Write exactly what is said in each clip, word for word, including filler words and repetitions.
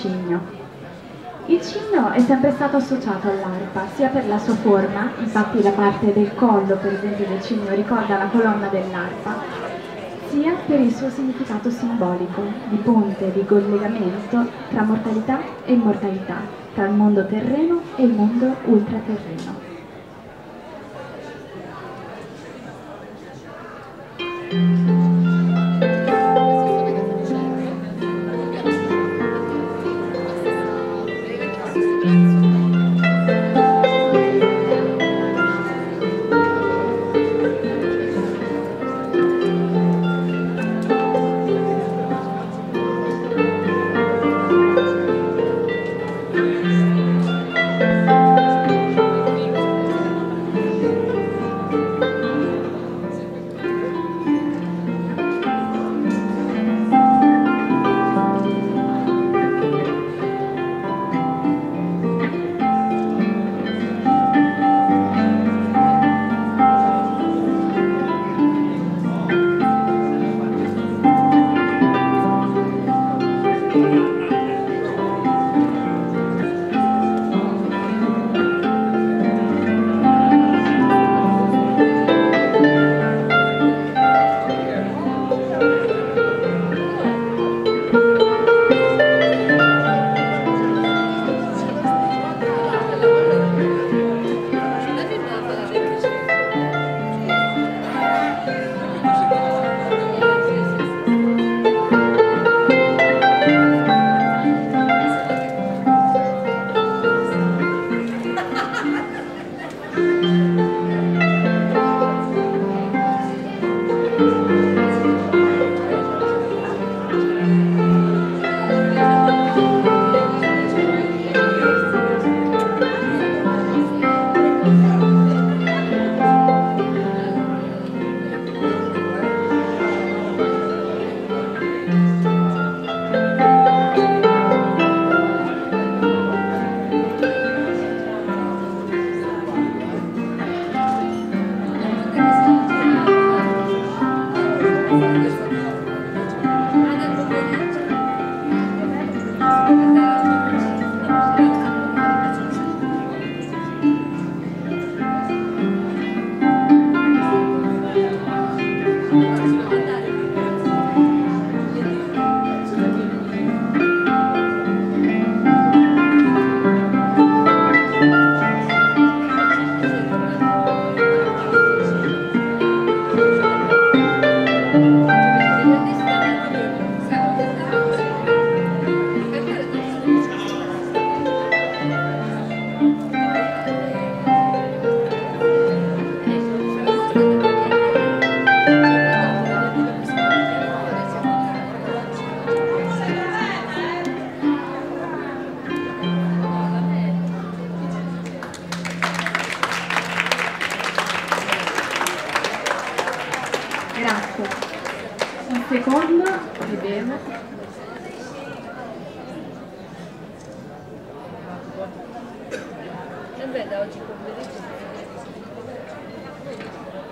cigno. Il cigno è sempre stato associato all'arpa, sia per la sua forma, infatti la parte del collo per esempio del cigno ricorda la colonna dell'arpa, sia per il suo significato simbolico, di ponte, di collegamento tra mortalità e immortalità, tra il mondo terreno e il mondo ultraterreno.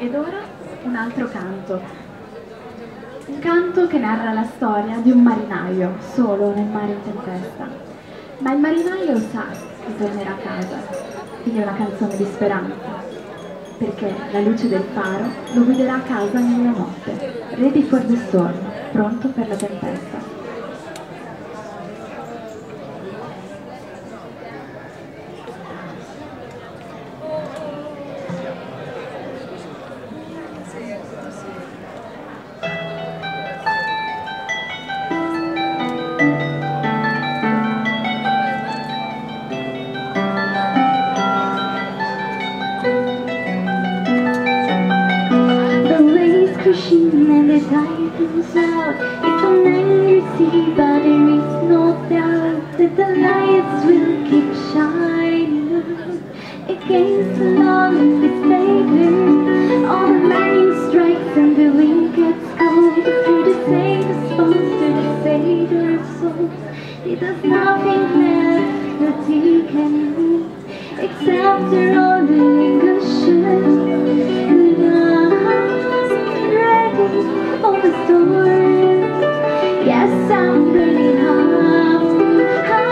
Ed ora un altro canto, un canto che narra la storia di un marinaio solo nel mare in tempesta, ma il marinaio sa che tornerà a casa, quindi è una canzone di speranza, perché la luce del faro lo guiderà a casa nella notte, ready for the storm, pronto per la tempesta. Yes, I'm burning hot.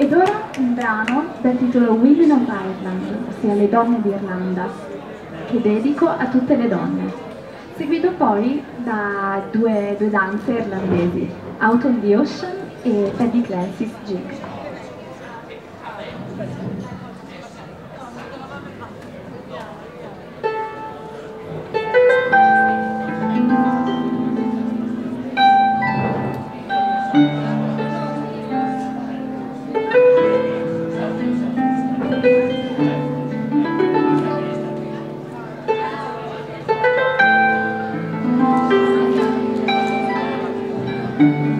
Ed ora un brano dal titolo Women of Ireland, ossia le donne d'Irlanda, che dedico a tutte le donne, seguito poi da due, due danze irlandesi, Out of the Ocean e Paddy Clancy's Jigs. Thank you.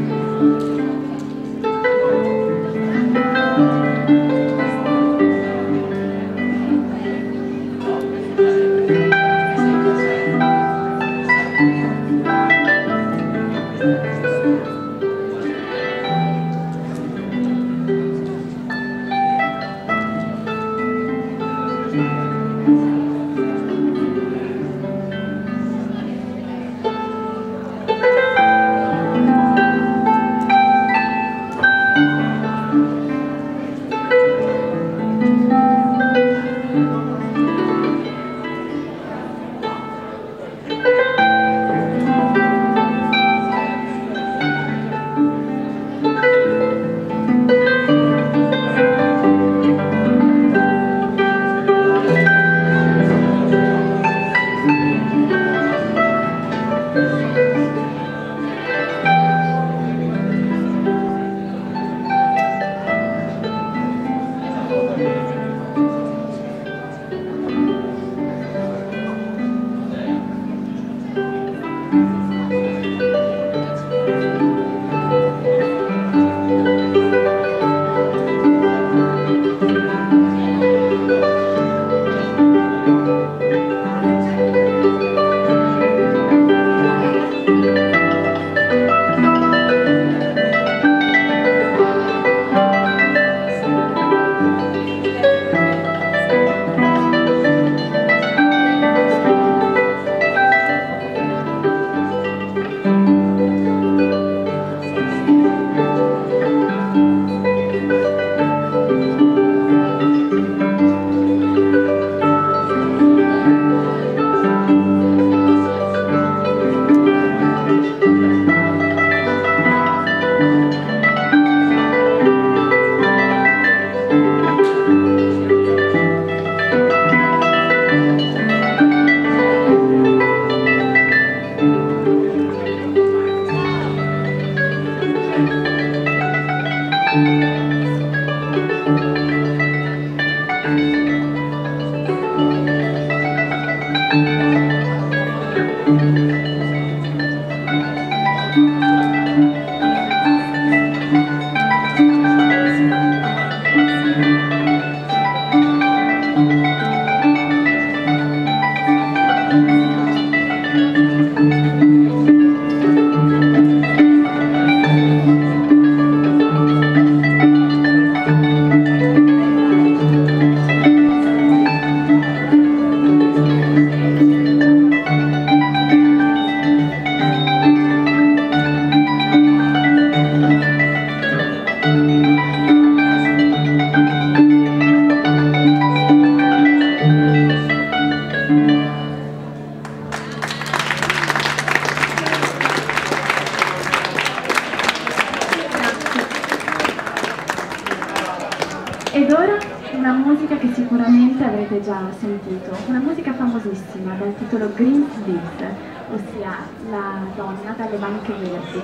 Ed ora una musica che sicuramente avrete già sentito, una musica famosissima dal titolo Green Sleeves, ossia la donna dalle maniche verdi.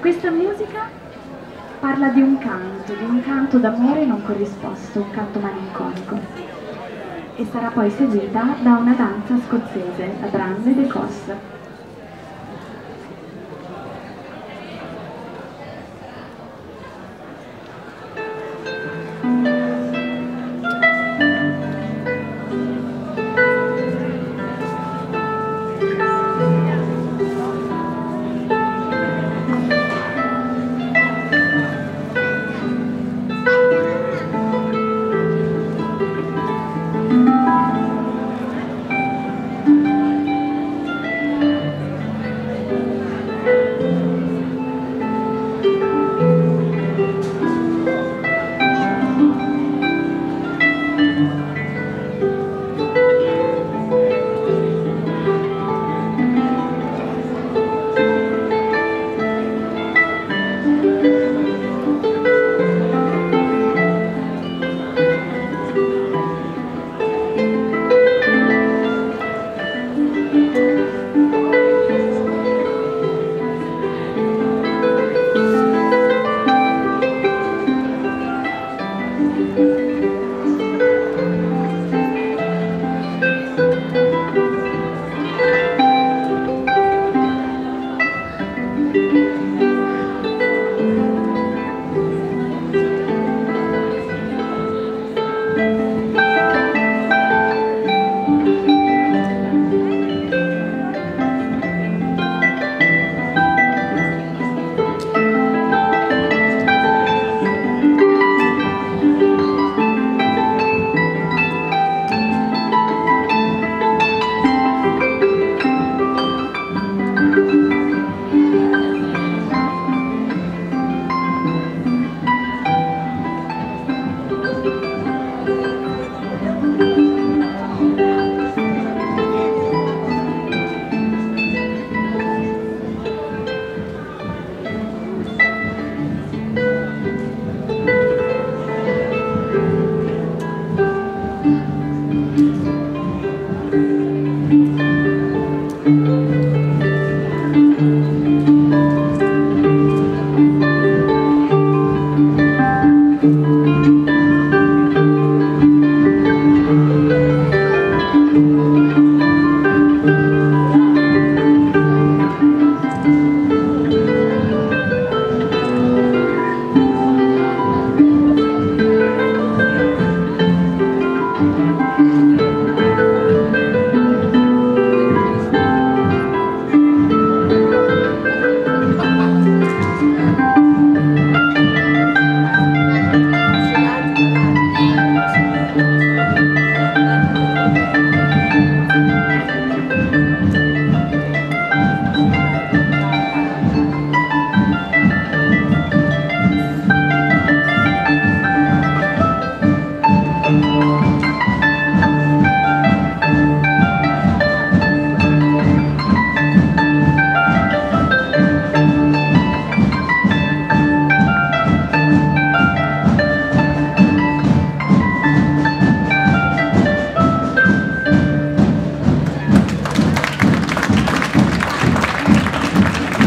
Questa musica parla di un canto, di un canto d'amore non corrisposto, un canto malinconico, e sarà poi seguita da una danza scozzese, la branle de Cosse.